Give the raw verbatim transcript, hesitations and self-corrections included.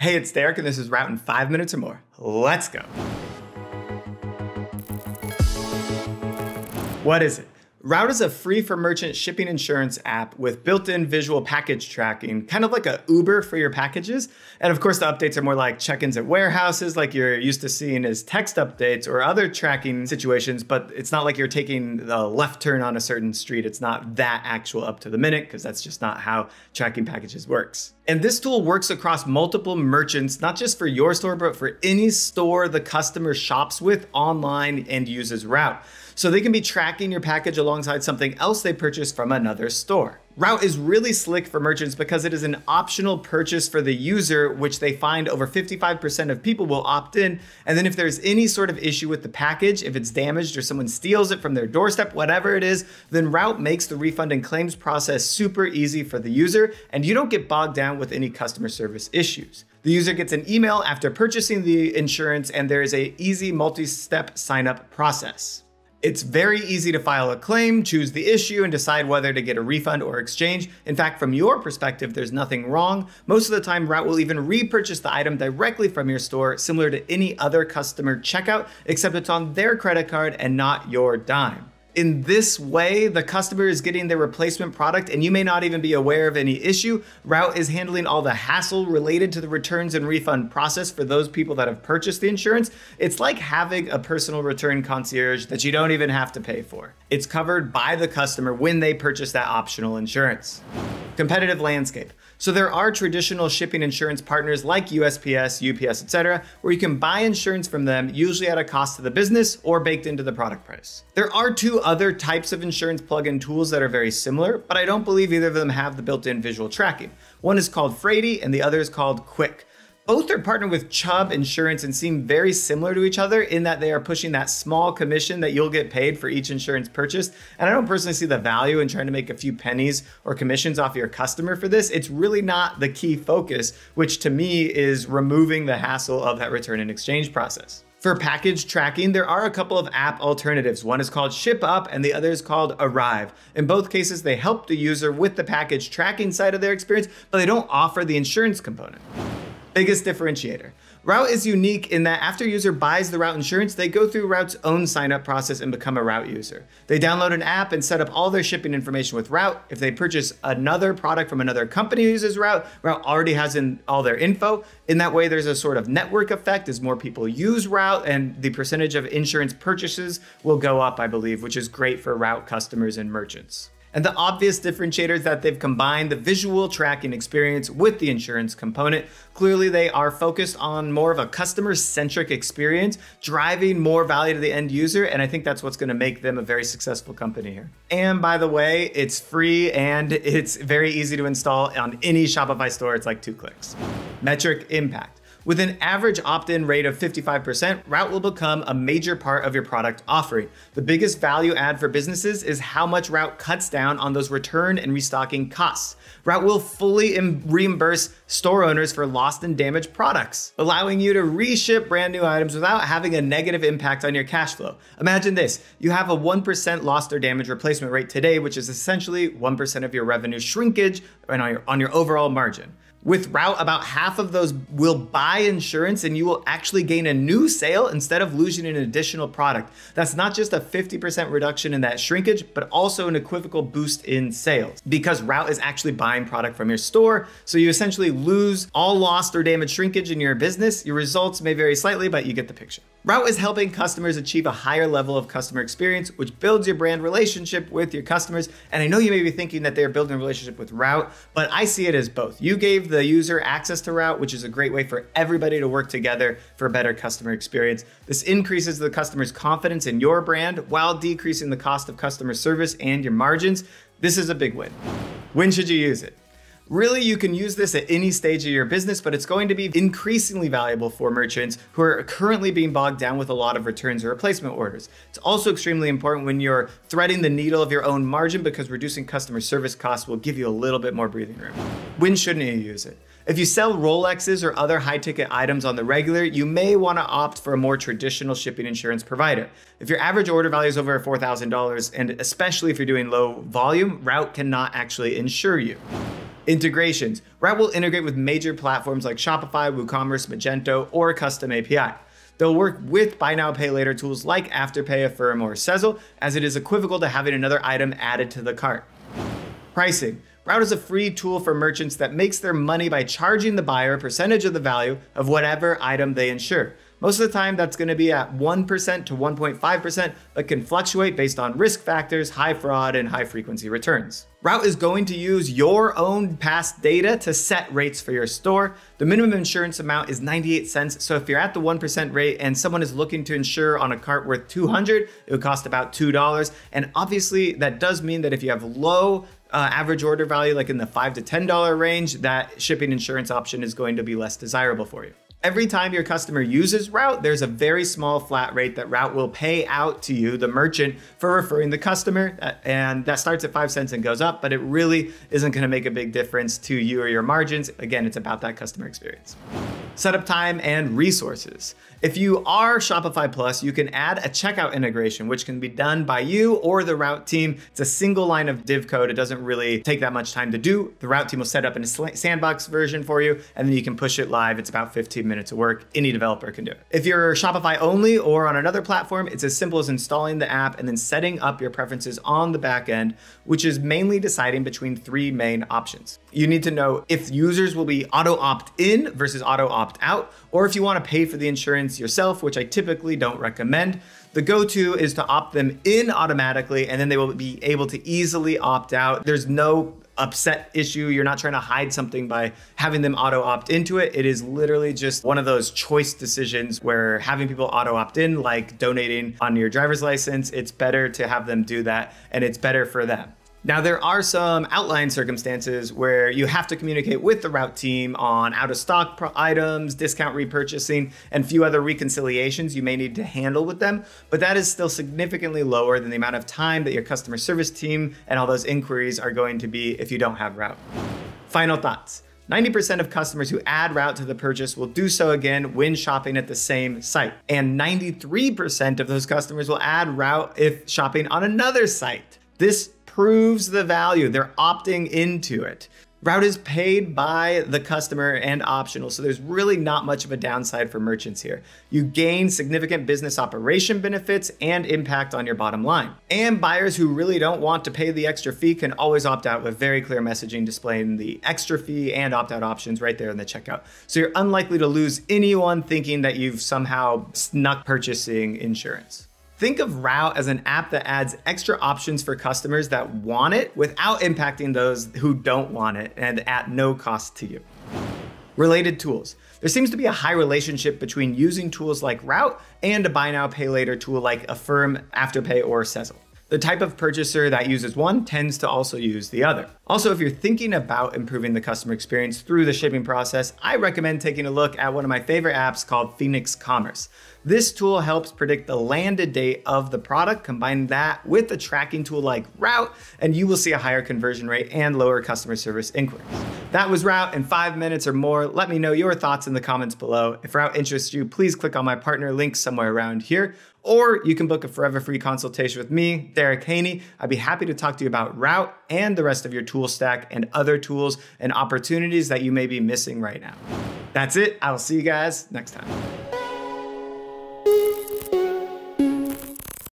Hey, it's Derek, and this is Route in five minutes or more. Let's go. What is it? Route is a free for merchant shipping insurance app with built-in visual package tracking, kind of like a Uber for your packages. And of course, the updates are more like check-ins at warehouses, like you're used to seeing as text updates or other tracking situations, but it's not like you're taking the left turn on a certain street. It's not that actual up to the minute, because that's just not how tracking packages works. And this tool works across multiple merchants, not just for your store, but for any store the customer shops with online and uses Route. So they can be tracking your package alongside something else they purchased from another store. Route is really slick for merchants because it is an optional purchase for the user, which they find over fifty-five percent of people will opt in. And then if there's any sort of issue with the package, if it's damaged or someone steals it from their doorstep, whatever it is, then Route makes the refund and claims process super easy for the user, and you don't get bogged down with any customer service issues. The user gets an email after purchasing the insurance, and there is an easy multi-step sign-up process. It's very easy to file a claim, choose the issue, and decide whether to get a refund or exchange. In fact, from your perspective, there's nothing wrong. Most of the time, Route will even repurchase the item directly from your store, similar to any other customer checkout, except it's on their credit card and not your dime. In this way, the customer is getting their replacement product, and you may not even be aware of any issue. Route is handling all the hassle related to the returns and refund process for those people that have purchased the insurance. It's like having a personal return concierge that you don't even have to pay for. It's covered by the customer when they purchase that optional insurance. Competitive landscape. So there are traditional shipping insurance partners like U S P S, U P S, et cetera, where you can buy insurance from them, usually at a cost to the business or baked into the product price. There are two other types of insurance plugin tools that are very similar, but I don't believe either of them have the built-in visual tracking. One is called Freighty and the other is called Quick. Both are partnered with Chubb Insurance and seem very similar to each other in that they are pushing that small commission that you'll get paid for each insurance purchase. And I don't personally see the value in trying to make a few pennies or commissions off your customer for this. It's really not the key focus, which to me is removing the hassle of that return and exchange process. For package tracking, there are a couple of app alternatives. One is called Ship Up and the other is called Arrive. In both cases, they help the user with the package tracking side of their experience, but they don't offer the insurance component. Biggest differentiator. Route is unique in that after a user buys the Route insurance, they go through Route's own sign-up process and become a Route user. They download an app and set up all their shipping information with Route. If they purchase another product from another company who uses Route, Route already has in all their info. In that way, there's a sort of network effect as more people use Route, and the percentage of insurance purchases will go up, I believe, which is great for Route customers and merchants. And the obvious differentiator is that they've combined the visual tracking experience with the insurance component. Clearly, they are focused on more of a customer-centric experience, driving more value to the end user, and I think that's what's going to make them a very successful company here. And by the way, it's free and it's very easy to install on any Shopify store. It's like two clicks. Metric impact. With an average opt-in rate of fifty-five percent, Route will become a major part of your product offering. The biggest value add for businesses is how much Route cuts down on those return and restocking costs. Route will fully reimburse store owners for lost and damaged products, allowing you to reship brand new items without having a negative impact on your cash flow. Imagine this, you have a one percent lost or damage replacement rate today, which is essentially one percent of your revenue shrinkage and on your, on your overall margin. With Route, about half of those will buy insurance and you will actually gain a new sale instead of losing an additional product. That's not just a fifty percent reduction in that shrinkage, but also an equivocal boost in sales because Route is actually buying product from your store. So you essentially lose all lost or damaged shrinkage in your business. Your results may vary slightly, but you get the picture. Route is helping customers achieve a higher level of customer experience, which builds your brand relationship with your customers. And I know you may be thinking that they're building a relationship with Route, but I see it as both. You gave the user access to Route, which is a great way for everybody to work together for a better customer experience. This increases the customer's confidence in your brand while decreasing the cost of customer service and your margins. This is a big win. When should you use it? Really, you can use this at any stage of your business, but it's going to be increasingly valuable for merchants who are currently being bogged down with a lot of returns or replacement orders. It's also extremely important when you're threading the needle of your own margin because reducing customer service costs will give you a little bit more breathing room. When shouldn't you use it? If you sell Rolexes or other high-ticket items on the regular, you may want to opt for a more traditional shipping insurance provider. If your average order value is over four thousand dollars, and especially if you're doing low volume, Route cannot actually insure you. Integrations. Route will integrate with major platforms like Shopify, WooCommerce, Magento, or Custom A P I. They'll work with buy now, pay later tools like Afterpay, Affirm, or Sezzle, as it is equivocal to having another item added to the cart. Pricing. Route is a free tool for merchants that makes their money by charging the buyer a percentage of the value of whatever item they insure. Most of the time, that's going to be at one percent to one point five percent, but can fluctuate based on risk factors, high fraud, and high frequency returns. Route is going to use your own past data to set rates for your store. The minimum insurance amount is ninety-eight cents, so if you're at the one percent rate and someone is looking to insure on a cart worth two hundred dollars, it would cost about two dollars. And obviously, that does mean that if you have low Uh, average order value, like in the five to ten dollar range, that shipping insurance option is going to be less desirable for you. Every time your customer uses Route, there's a very small flat rate that Route will pay out to you, the merchant, for referring the customer. And that starts at five cents and goes up, but it really isn't going to make a big difference to you or your margins. Again, it's about that customer experience. Setup time and resources. If you are Shopify Plus, you can add a checkout integration, which can be done by you or the Route team. It's a single line of div code. It doesn't really take that much time to do. The Route team will set up in a sandbox version for you, and then you can push it live. It's about fifteen minutes of work. Any developer can do it. If you're Shopify only or on another platform, it's as simple as installing the app and then setting up your preferences on the back end, which is mainly deciding between three main options. You need to know if users will be auto opt-in versus auto opt-out. out, or if you want to pay for the insurance yourself, which I typically don't recommend. The go-to is to opt them in automatically, and then they will be able to easily opt out. There's no upset issue. You're not trying to hide something by having them auto opt into it. It is literally just one of those choice decisions where having people auto opt in, like donating on your driver's license, it's better to have them do that, and it's better for them. Now, there are some outlying circumstances where you have to communicate with the Route team on out of stock items, discount repurchasing, and few other reconciliations you may need to handle with them. But that is still significantly lower than the amount of time that your customer service team and all those inquiries are going to be if you don't have Route. Final thoughts. ninety percent of customers who add Route to the purchase will do so again when shopping at the same site. And ninety-three percent of those customers will add Route if shopping on another site. This proves the value. They're opting into it. Route is paid by the customer and optional, so there's really not much of a downside for merchants here. You gain significant business operation benefits and impact on your bottom line. And buyers who really don't want to pay the extra fee can always opt out with very clear messaging displaying the extra fee and opt-out options right there in the checkout. So you're unlikely to lose anyone thinking that you've somehow snuck purchasing insurance. Think of Route as an app that adds extra options for customers that want it without impacting those who don't want it and at no cost to you. Related tools. There seems to be a high relationship between using tools like Route and a buy now, pay later tool like Affirm, Afterpay, or Sezzle. The type of purchaser that uses one tends to also use the other. Also, if you're thinking about improving the customer experience through the shipping process, I recommend taking a look at one of my favorite apps called Phoenix Commerce. This tool helps predict the landed date of the product. Combine that with a tracking tool like Route, and you will see a higher conversion rate and lower customer service inquiries. That was Route in five minutes or more. Let me know your thoughts in the comments below. If Route interests you, please click on my partner link somewhere around here. Or you can book a forever free consultation with me, Derek Haney. I'd be happy to talk to you about Route and the rest of your tool stack and other tools and opportunities that you may be missing right now. That's it. I'll see you guys next time.